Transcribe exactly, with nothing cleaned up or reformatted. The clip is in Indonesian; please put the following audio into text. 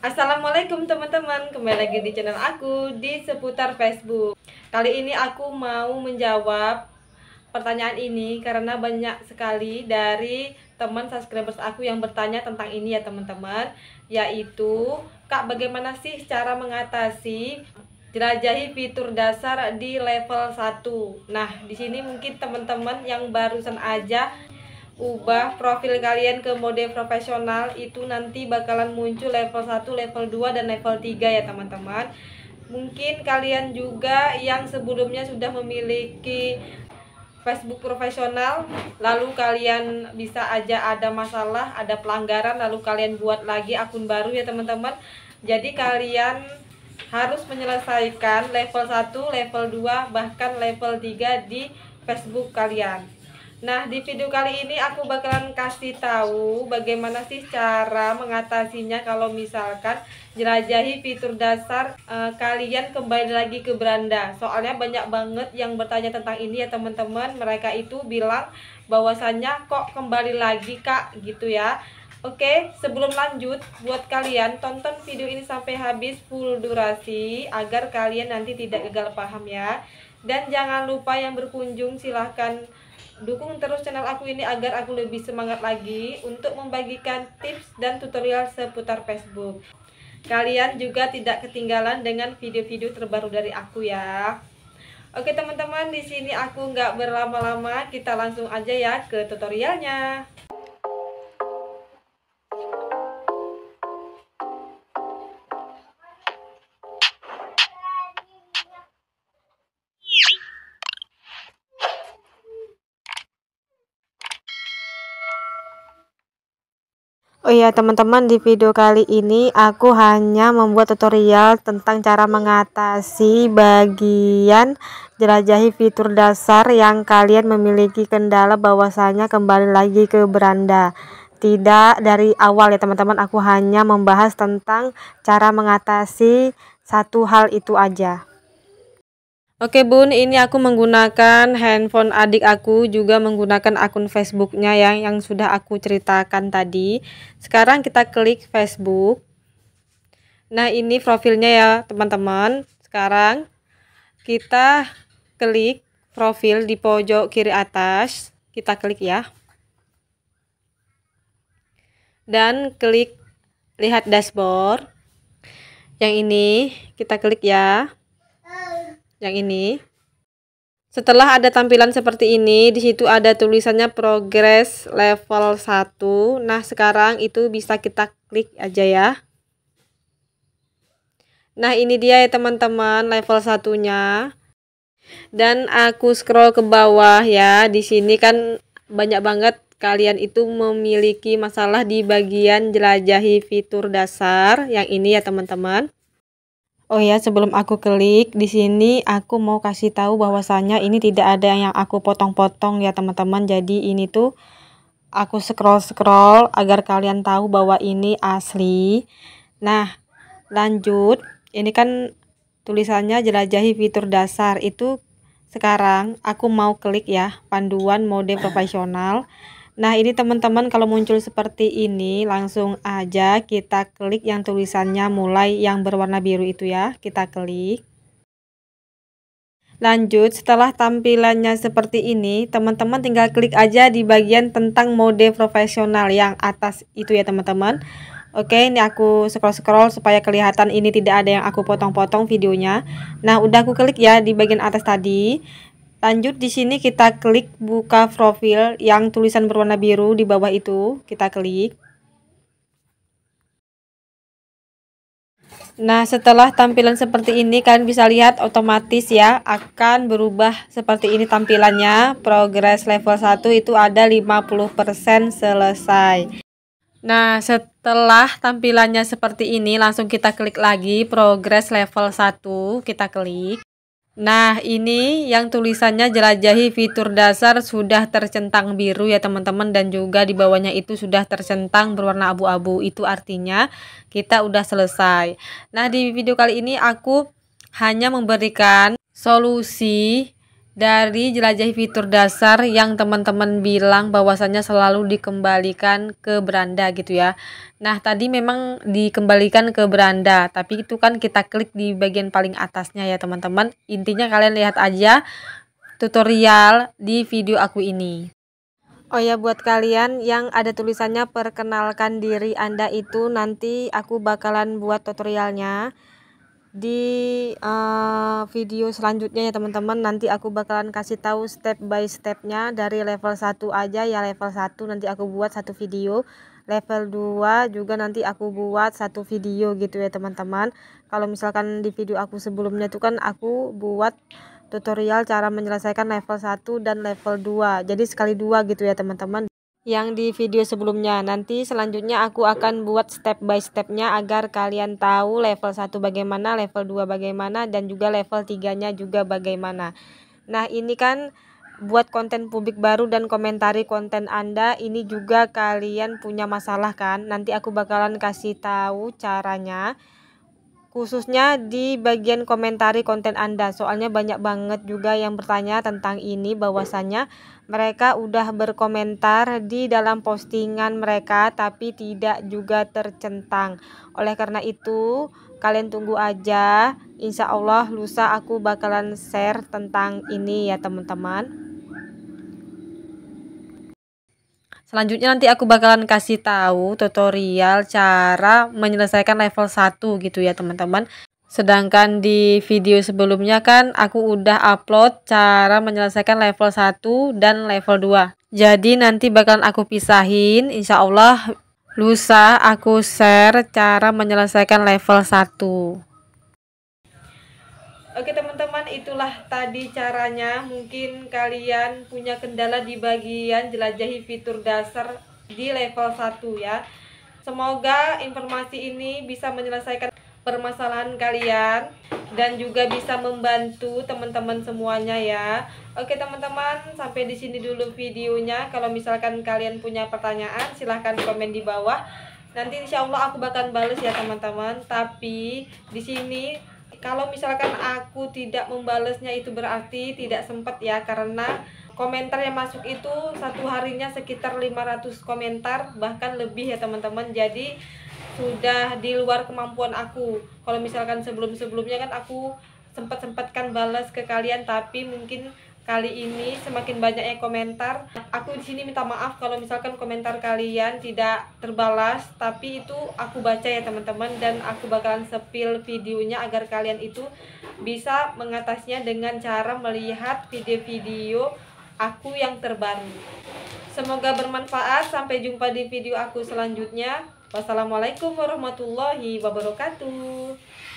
Assalamualaikum teman-teman, kembali lagi di channel aku di seputar Facebook. Kali ini aku mau menjawab pertanyaan ini karena banyak sekali dari teman subscribers aku yang bertanya tentang ini ya teman-teman, yaitu Kak, bagaimana sih cara mengatasi jelajahi fitur dasar di level satu. Nah, di sini mungkin teman-teman yang barusan aja ubah profil kalian ke mode profesional, itu nanti bakalan muncul level satu, level dua, dan level tiga ya teman-teman. Mungkin kalian juga yang sebelumnya sudah memiliki Facebook profesional, lalu kalian bisa aja ada masalah, ada pelanggaran, lalu kalian buat lagi akun baru ya teman-teman. Jadi kalian harus menyelesaikan level satu, level dua, bahkan level tiga di Facebook kalian. Nah, di video kali ini aku bakalan kasih tahu bagaimana sih cara mengatasinya kalau misalkan jelajahi fitur dasar e, kalian kembali lagi ke beranda. Soalnya banyak banget yang bertanya tentang ini ya teman-teman. Mereka itu bilang bahwasannya kok kembali lagi Kak gitu ya. Oke, sebelum lanjut, buat kalian tonton video ini sampai habis full durasi agar kalian nanti tidak gagal paham ya. Dan jangan lupa yang berkunjung silahkan dukung terus channel aku ini agar aku lebih semangat lagi untuk membagikan tips dan tutorial seputar Facebook. Kalian juga tidak ketinggalan dengan video-video terbaru dari aku ya. Oke teman-teman, di sini aku nggak berlama-lama, kita langsung aja ya ke tutorialnya. Oh iya teman-teman, di video kali ini aku hanya membuat tutorial tentang cara mengatasi bagian jelajahi fitur dasar yang kalian memiliki kendala bahwasanya kembali lagi ke beranda. Tidak dari awal ya teman-teman, aku hanya membahas tentang cara mengatasi satu hal itu aja. Oke bun, ini aku menggunakan handphone adik aku, juga menggunakan akun Facebooknya yang, yang sudah aku ceritakan tadi. Sekarang kita klik Facebook. Nah, ini profilnya ya teman-teman. Sekarang kita klik profil di pojok kiri atas. Kita klik ya. Dan klik lihat dashboard. Yang ini kita klik ya. Yang ini, setelah ada tampilan seperti ini, di situ ada tulisannya progress level satu. Nah, sekarang itu bisa kita klik aja ya. Nah, ini dia ya teman-teman level satunya. Dan aku scroll ke bawah ya. Di sini kan banyak banget kalian itu memiliki masalah di bagian jelajahi fitur dasar yang ini ya teman-teman. Oh ya, sebelum aku klik di sini aku mau kasih tahu bahwasanya ini tidak ada yang aku potong-potong ya teman-teman. Jadi ini tuh aku scroll-scroll agar kalian tahu bahwa ini asli. Nah, lanjut. Ini kan tulisannya jelajahi fitur dasar itu. Sekarang aku mau klik ya, panduan mode profesional. Nah, ini teman-teman kalau muncul seperti ini langsung aja kita klik yang tulisannya mulai yang berwarna biru itu ya. Kita klik. Lanjut, setelah tampilannya seperti ini, teman-teman tinggal klik aja di bagian tentang mode profesional yang atas itu ya teman-teman. Oke, ini aku scroll-scroll supaya kelihatan ini tidak ada yang aku potong-potong videonya. Nah, udah aku klik ya di bagian atas tadi. Lanjut, di sini kita klik buka profil yang tulisan berwarna biru di bawah itu, kita klik. Nah, setelah tampilan seperti ini kalian bisa lihat otomatis ya akan berubah seperti ini tampilannya. Progress level satu itu ada lima puluh persen selesai. Nah, setelah tampilannya seperti ini langsung kita klik lagi progress level satu, kita klik. Nah, ini yang tulisannya jelajahi fitur dasar sudah tercentang biru ya teman-teman, dan juga di bawahnya itu sudah tercentang berwarna abu-abu. Itu artinya kita udah selesai. Nah, di video kali ini aku hanya memberikan solusi Dari jelajahi fitur dasar yang teman-teman bilang bahwasannya selalu dikembalikan ke beranda gitu ya. Nah tadi memang dikembalikan ke beranda, tapi itu kan kita klik di bagian paling atasnya ya teman-teman. Intinya kalian lihat aja tutorial di video aku ini. Oh ya, buat kalian yang ada tulisannya perkenalkan diri Anda itu, nanti aku bakalan buat tutorialnya di uh, video selanjutnya ya teman-teman. Nanti aku bakalan kasih tahu step by stepnya, dari level satu aja ya. Level satu nanti aku buat satu video, level dua juga nanti aku buat satu video gitu ya teman-teman. Kalau misalkan di video aku sebelumnya itu kan aku buat tutorial cara menyelesaikan level satu dan level dua, jadi sekali dua gitu ya teman-teman, yang di video sebelumnya. Nanti selanjutnya aku akan buat step by stepnya agar kalian tahu level satu bagaimana, level dua bagaimana, dan juga level tiga nya juga bagaimana. Nah ini kan buat konten publik baru dan komentari konten Anda. Ini juga kalian punya masalah kan, nanti aku bakalan kasih tahu caranya, khususnya di bagian komentari konten Anda. Soalnya banyak banget juga yang bertanya tentang ini, bahwasannya mereka udah berkomentar di dalam postingan mereka tapi tidak juga tercentang. Oleh karena itu kalian tunggu aja, insya Allah lusa aku bakalan share tentang ini ya teman-teman. Selanjutnya nanti aku bakalan kasih tahu tutorial cara menyelesaikan level satu gitu ya teman-teman. Sedangkan di video sebelumnya kan aku udah upload cara menyelesaikan level satu dan level dua. Jadi nanti bakalan aku pisahin, insya Allah lusa aku share cara menyelesaikan level satu. Oke teman-teman, itulah tadi caranya. Mungkin kalian punya kendala di bagian jelajahi fitur dasar di level satu ya. Semoga informasi ini bisa menyelesaikan permasalahan kalian dan juga bisa membantu teman-teman semuanya ya. Oke teman-teman, sampai di sini dulu videonya. Kalau misalkan kalian punya pertanyaan, silahkan komen di bawah. Nanti insya Allah aku bakal bales ya teman-teman. Tapi di sini kalau misalkan aku tidak membalesnya itu berarti tidak sempat ya, karena komentar yang masuk itu satu harinya sekitar lima ratus komentar bahkan lebih ya teman-teman. Jadi sudah di luar kemampuan aku. Kalau misalkan sebelum-sebelumnya kan aku sempat-sempatkan balas ke kalian, tapi mungkin kali ini semakin banyaknya komentar. Aku di sini minta maaf kalau misalkan komentar kalian tidak terbalas, tapi itu aku baca ya teman-teman, dan aku bakalan spill videonya agar kalian itu bisa mengatasinya dengan cara melihat video-video aku yang terbaru. Semoga bermanfaat. Sampai jumpa di video aku selanjutnya. Wassalamualaikum warahmatullahi wabarakatuh.